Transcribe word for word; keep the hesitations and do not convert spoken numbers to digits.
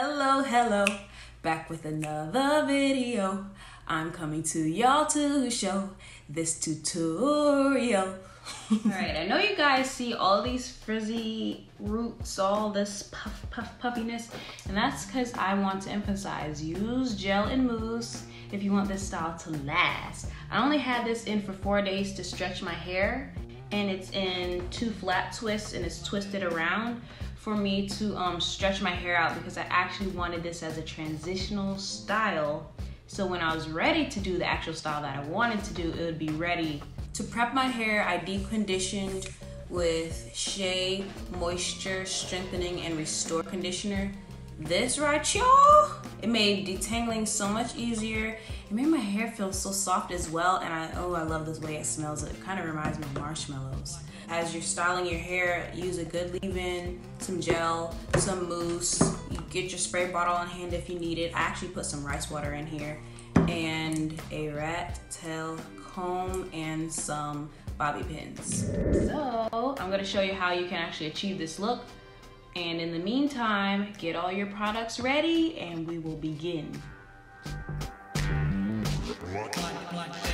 Hello, hello, back with another video. I'm coming to y'all to show this tutorial. Alright, I know you guys see all these frizzy roots, all this puff, puff, puffiness, and that's because I want to emphasize, use gel and mousse if you want this style to last. I only had this in for four days to stretch my hair, and it's in two flat twists and it's twisted around for me to um, stretch my hair out because I actually wanted this as a transitional style. So when I was ready to do the actual style that I wanted to do, it would be ready. To prep my hair, I deep conditioned with Shea Moisture Strengthening and Restore Conditioner. This right, y'all, it made detangling so much easier. It made my hair feel so soft as well, and I oh I love this way it smells. It kind of reminds me of marshmallows. As you're styling your hair, use a good leave-in, some gel, some mousse. You get your spray bottle on hand if you need it. I actually put some rice water in here, and a rat tail comb and some bobby pins. So I'm gonna show you how you can actually achieve this look. And in the meantime, get all your products ready and we will begin. What? What? What?